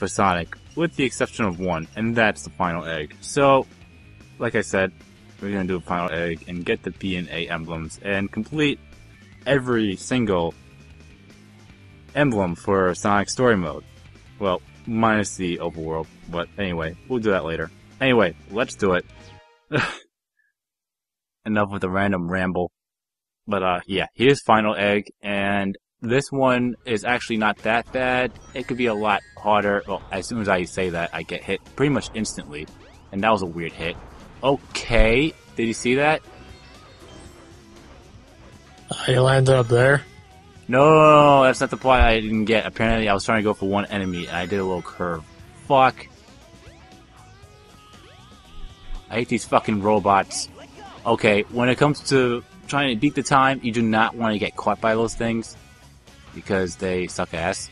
for Sonic, with the exception of one, and that's the final egg. So, like I said, we're gonna do a final egg and get the B and A emblems and complete every single emblem for Sonic Story Mode. Well, minus the overworld, but anyway, we'll do that later. Anyway, let's do it. Enough with the random ramble. But yeah, here's final egg, and this one is actually not that bad. It could be a lot harder. Well, as soon as I say that, I get hit pretty much instantly. And that was a weird hit. Okay, did you see that? I landed up there. No, that's not the point I didn't get. Apparently, I was trying to go for one enemy, and I did a little curve. Fuck. I hate these fucking robots. Okay, when it comes to trying to beat the time, you do not want to get caught by those things, because they suck ass.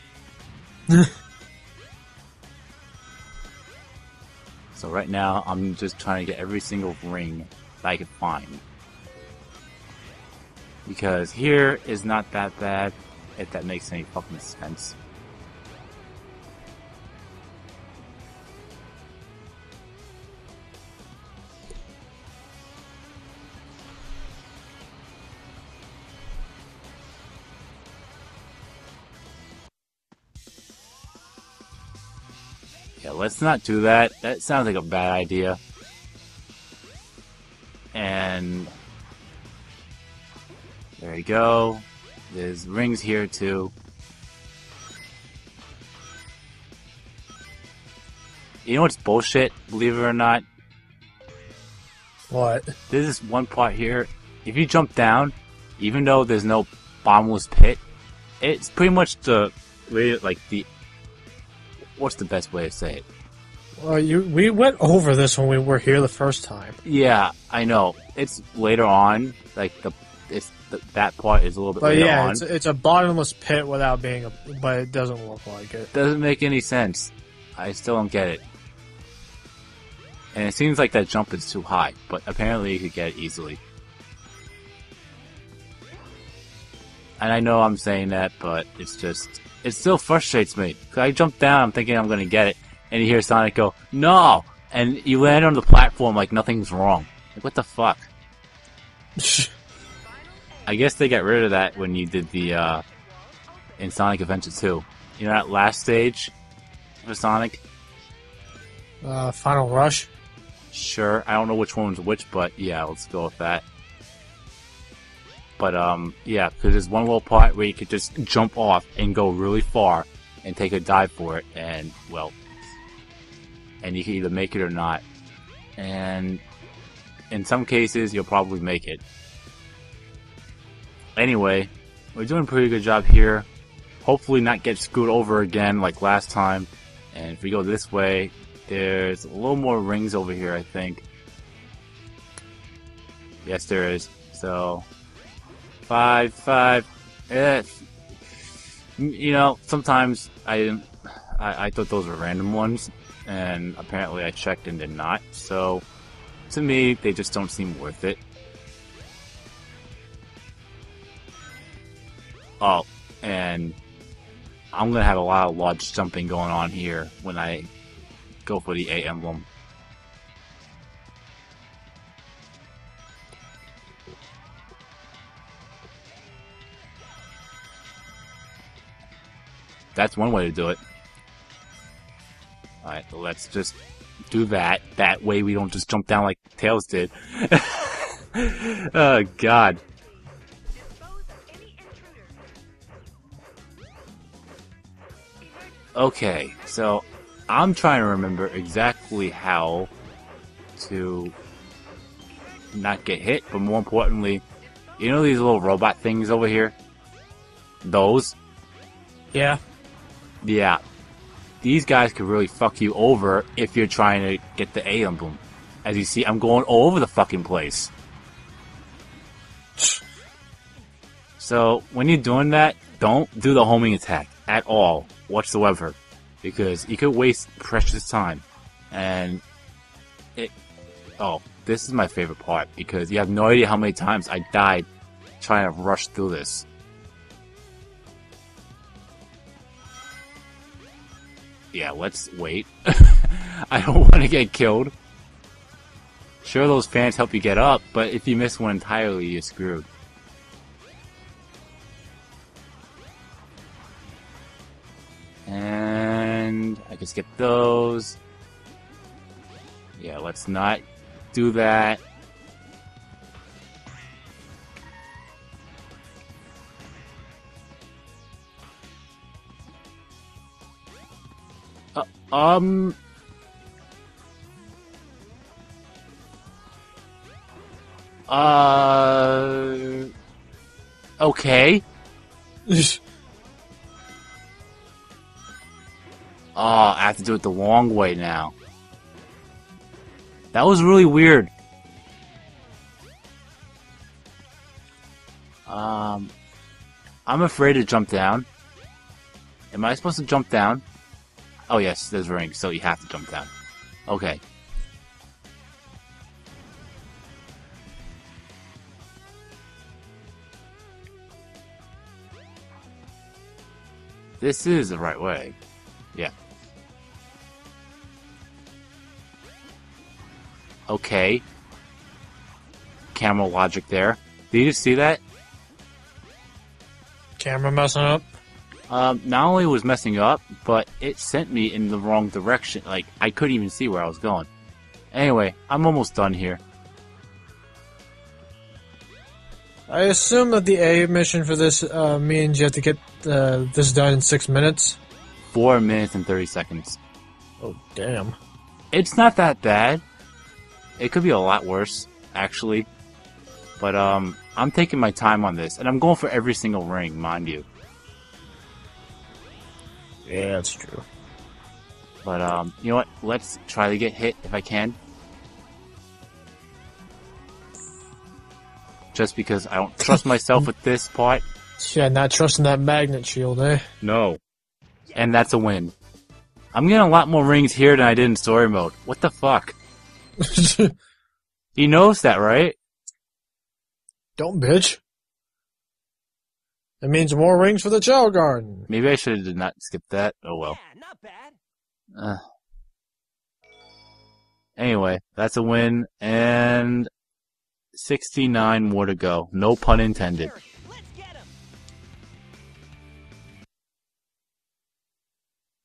So right now, I'm just trying to get every single ring that I can find. Because here is not that bad, if that makes any fucking sense. Yeah, let's not do that. That sounds like a bad idea. And there you go. There's rings here too. You know what's bullshit, believe it or not? What? There's this one part here. If you jump down, even though there's no bottomless pit, it's pretty much the way, like the... What's the best way to say it? Well, we went over this when we were here the first time. Yeah, I know. It's later on. Like, that part is a little bit later on. But yeah, it's a bottomless pit without being a... But it doesn't look like it. Doesn't make any sense. I still don't get it. And it seems like that jump is too high. But apparently you could get it easily. And I know I'm saying that, but it's just... It still frustrates me, because I jump down, I'm thinking I'm going to get it, and you hear Sonic go, "No!" And you land on the platform like nothing's wrong. Like, what the fuck? I guess they got rid of that when you did the, in Sonic Adventure 2. You know that last stage for Sonic? Final Rush? Sure, I don't know which one was which, but yeah, let's go with that. But, yeah, because there's one little part where you could just jump off and go really far and take a dive for it, and, well, and you can either make it or not. And in some cases, you'll probably make it. Anyway, we're doing a pretty good job here. Hopefully not get screwed over again like last time. And if we go this way, there's a little more rings over here, I think. Yes, there is. So... Five. You know, sometimes I thought those were random ones, and apparently I checked and did not. So, to me, they just don't seem worth it. Oh, and I'm gonna have a lot of large jumping going on here when I go for the A emblem. That's one way to do it. Alright, let's just do that. That way we don't just jump down like Tails did. Oh, God. Okay, so I'm trying to remember exactly how to not get hit, but more importantly, you know these little robot things over here? Those? Yeah. Yeah, these guys could really fuck you over if you're trying to get the A emblem. As you see, I'm going all over the fucking place. So, when you're doing that, don't do the homing attack at all, whatsoever. Because you could waste precious time. And... Oh, this is my favorite part, because you have no idea how many times I died trying to rush through this. Yeah, let's wait. I don't want to get killed. Sure, those fans help you get up, but if you miss one entirely, you're screwed. And I can skip those. Yeah, let's not do that. Okay. I have to do it the long way now. That was really weird. I'm afraid to jump down. Am I supposed to jump down? Oh yes, there's rings, so you have to jump down. Okay. This is the right way. Yeah. Okay. Camera logic there. Did you just see that? Camera messing up? Not only was messing up, but it sent me in the wrong direction. Like, I couldn't even see where I was going. Anyway, I'm almost done here. I assume that the A mission for this means you have to get this done in 6 minutes. 4 minutes and 30 seconds. Oh, damn. It's not that bad. It could be a lot worse, actually. But, I'm taking my time on this, and I'm going for every single ring, mind you. Yeah, that's true. But, you know what? Let's try to get hit if I can. Just because I don't trust myself with this part. Yeah, not trusting that magnet shield, eh? No. And that's a win. I'm getting a lot more rings here than I did in story mode. What the fuck? He knows that, right? Don't bitch. It means more rings for the Chow Garden. Maybe I should have did not skip that. Oh well. Yeah, not bad. Anyway, that's a win, and 69 more to go. No pun intended. Let's get him.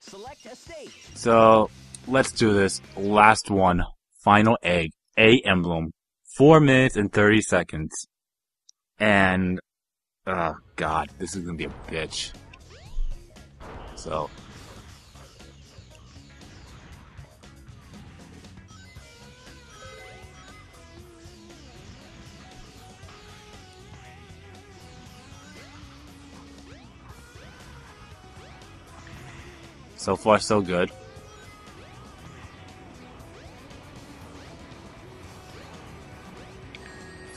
Select a state. So let's do this. Last one. Final egg. A emblem. 4 minutes and 30 seconds. And. Oh, God, this is gonna be a bitch. So. So far, so good.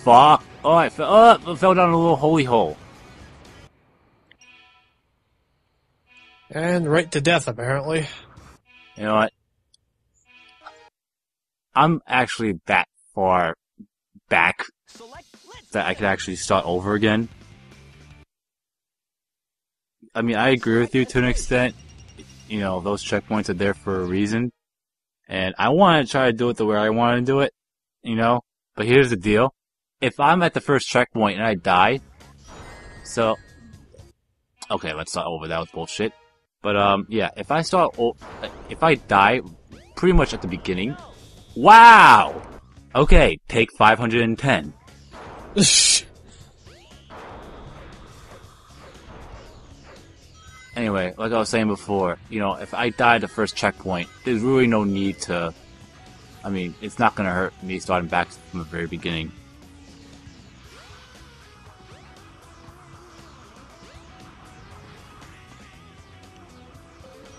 Fuck! Oh, I fell down a little holy hole. And right to death, apparently. You know what? I'm actually that far back that I could actually start over again. I mean, I agree with you to an extent. You know, those checkpoints are there for a reason. And I want to try to do it the way I want to do it, you know? But here's the deal. If I'm at the first checkpoint and I die, so... Okay, let's start over. That was bullshit. But, yeah, if I die pretty much at the beginning... Wow! Okay, take 510. Anyway, like I was saying before, you know, if I die at the first checkpoint, there's really no need to... I mean, it's not gonna hurt me starting back from the very beginning.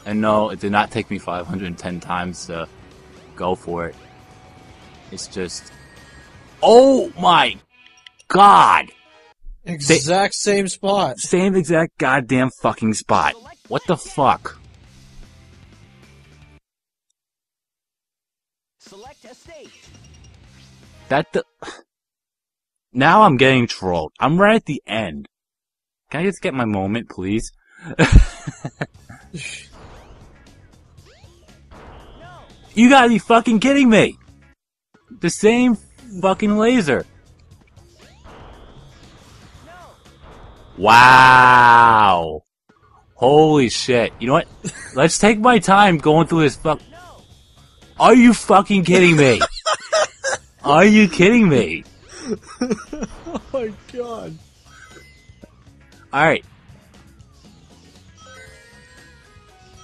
And no, it did not take me 510 times to go for it. It's just... Oh my God! Exact same spot. Same exact goddamn fucking spot. What the fuck? Select a state. Now I'm getting trolled. I'm right at the end. Can I just get my moment, please? You gotta be fucking kidding me! The same fucking laser. Wow! Holy shit. You know what? Let's take my time going through this Are you fucking kidding me? Are you kidding me? Oh my god. Alright.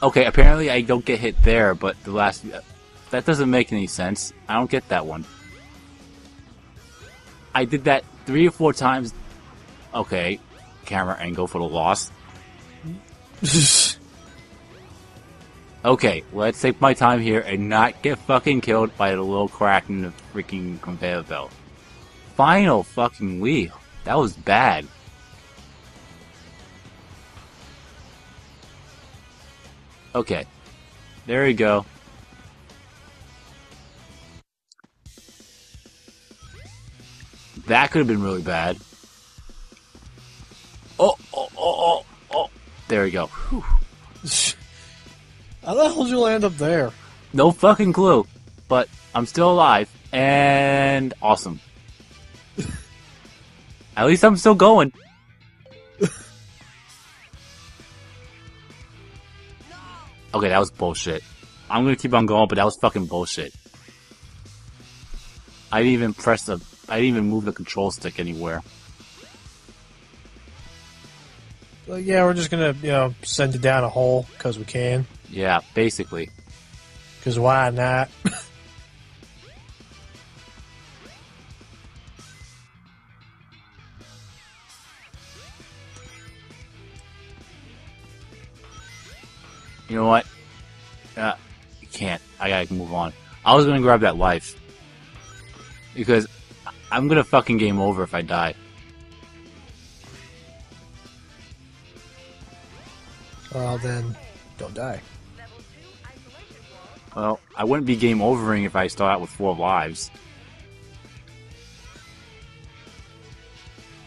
Okay, apparently I don't get hit there, but the last... That doesn't make any sense. I don't get that one. I did that 3 or 4 times. Okay. Camera angle for the loss. Okay, let's take my time here and not get fucking killed by the little crack in the freaking conveyor belt. Final fucking wheel. That was bad. Okay. There we go. That could have been really bad. Oh. There we go. Whew. How the hell did you land up there? No fucking clue. But I'm still alive. And awesome. At least I'm still going. Okay, that was bullshit. I'm gonna keep on going, but that was fucking bullshit. I didn't even press the... I didn't even move the control stick anywhere. Well, yeah, we're just gonna, you know, send it down a hole, because we can. Yeah, basically. Because why not? You know what? You can't. I gotta move on. I was gonna grab that life. Because I'm gonna fucking game over if I die. Well, then, don't die. Well, I wouldn't be game overing if I start out with 4 lives.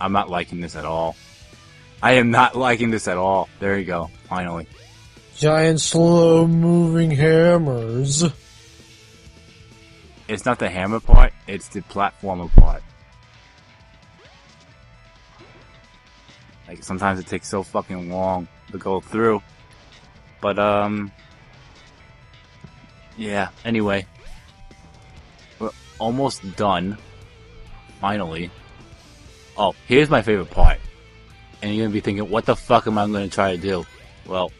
I'm not liking this at all. I am not liking this at all. There you go. Finally. Giant slow-moving hammers. It's not the hammer part, it's the platformer part. Like, sometimes it takes so fucking long to go through. But, yeah, anyway. We're almost done. Finally. Oh, here's my favorite part. And you're gonna be thinking, what the fuck am I gonna try to do? Well...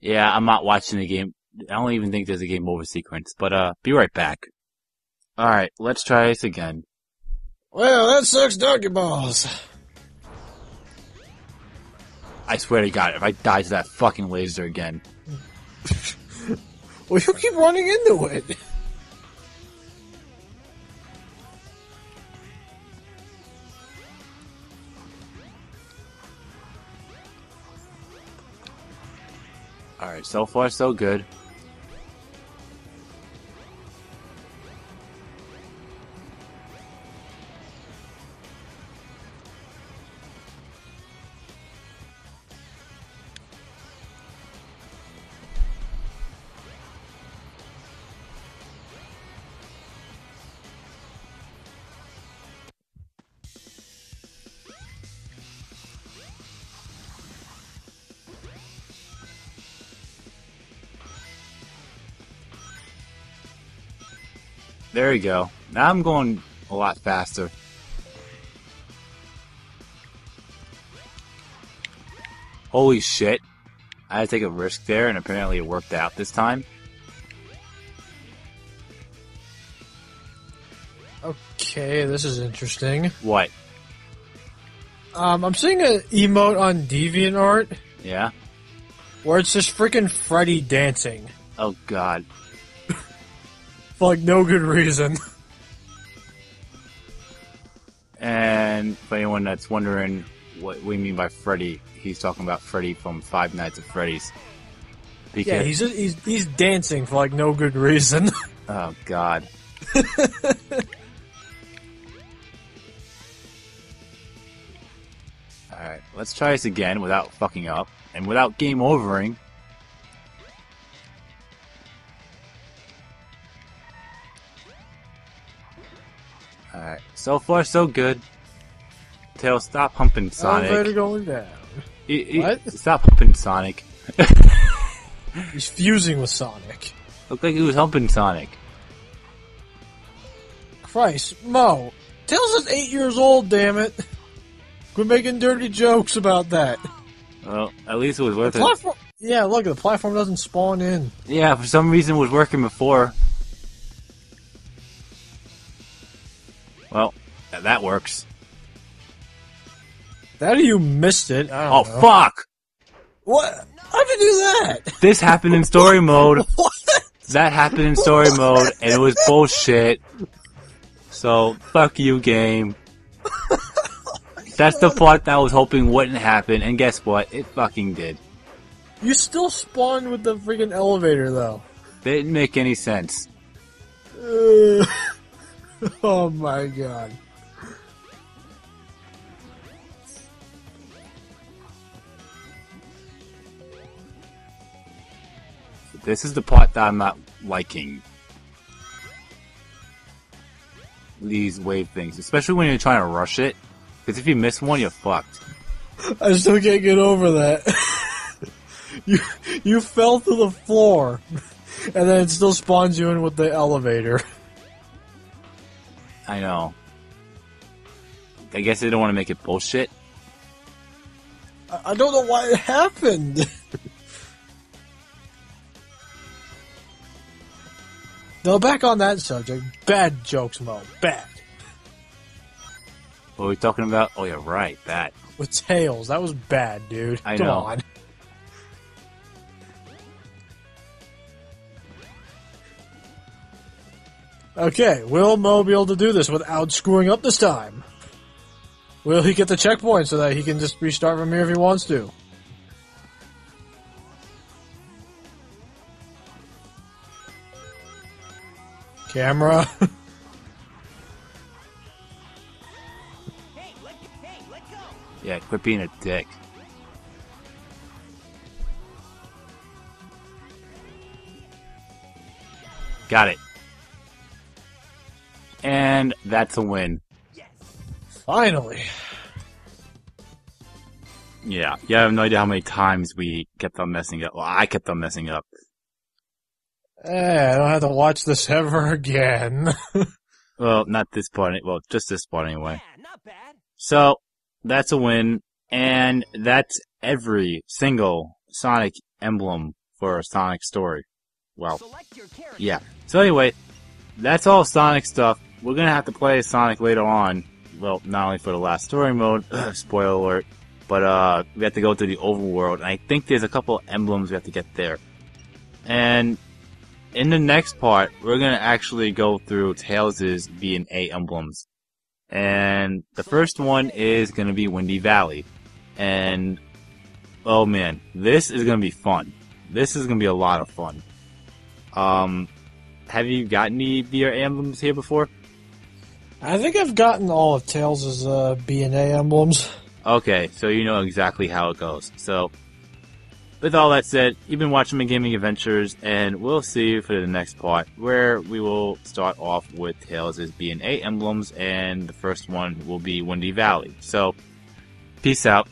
Yeah, I'm not watching the game. I don't even think there's a game over sequence, but, be right back. Alright, let's try this again. Well, that sucks doggy balls. I swear to God, if I die to that fucking laser again. Well, you keep running into it. Alright, so far so good. There you go. Now I'm going a lot faster. Holy shit. I had to take a risk there, and apparently it worked out this time. Okay, this is interesting. What? I'm seeing an emote on DeviantArt. Yeah? Where it's just freaking Freddy dancing. Oh, God. For, like, no good reason. And for anyone that's wondering what we mean by Freddy, he's talking about Freddy from Five Nights at Freddy's. Because, yeah, he's just, he's dancing for, like, no good reason. Oh, God. Alright, Let's try this again without fucking up and without game overing. Alright, so far so good. Tail, stop humping Sonic. I'm going down. Stop humping Sonic. He's fusing with Sonic. Looked like he was humping Sonic. Christ, Mo. Tails is 8 years old, damn it. Quit making dirty jokes about that. Well, at least it was worth it. Yeah, look, the platform doesn't spawn in. Yeah, for some reason it was working before. Well, that works. That or you missed it. I don't know. Fuck! What? How'd you do that? This happened in story mode. What? That happened in story mode, and it was bullshit. So, fuck you, game. That's the plot that I was hoping wouldn't happen, and guess what? It fucking did. You still spawned with the freaking elevator, though. They didn't make any sense. Oh my god. This is the part that I'm not liking. These wave things, especially when you're trying to rush it. Because if you miss one, you're fucked. I still can't get over that. You fell to the floor, and then it still spawns you in with the elevator. I know. I guess they don't want to make it bullshit. I don't know why it happened. No, back on that subject. Bad jokes, Mo. Bad. What are we talking about? Oh, yeah, right. That. With Tails. That was bad, dude. I know. Come on. Okay, will Mo be able to do this without screwing up this time? Will he get the checkpoint so that he can just restart from here if he wants to? Camera. Hey, let go. Yeah, quit being a dick. Got it. And that's a win. Yes. Finally. Yeah, I have no idea how many times we kept on messing up. Well, I kept on messing up. Eh, I don't have to watch this ever again. Well, not this part. Well, just this part anyway. Yeah, not bad. So, that's a win. And that's every single Sonic emblem for a Sonic story. Well, yeah. So anyway, that's all Sonic stuff. We're going to have to play Sonic later on. Well, not only for the last story mode, spoiler alert, but we have to go to the overworld. And I think there's a couple emblems we have to get there. And in the next part, we're going to actually go through Tails' B and A emblems. And the first one is going to be Windy Valley. And, oh man, this is going to be fun. This is going to be a lot of fun. Have you gotten any B or A emblems here before? I think I've gotten all of Tails' B and A emblems. Okay, so you know exactly how it goes. So, with all that said, you've been watching my Gaming Adventures, and we'll see you for the next part, where we will start off with Tails' B and A emblems, and the first one will be Windy Valley. So, peace out.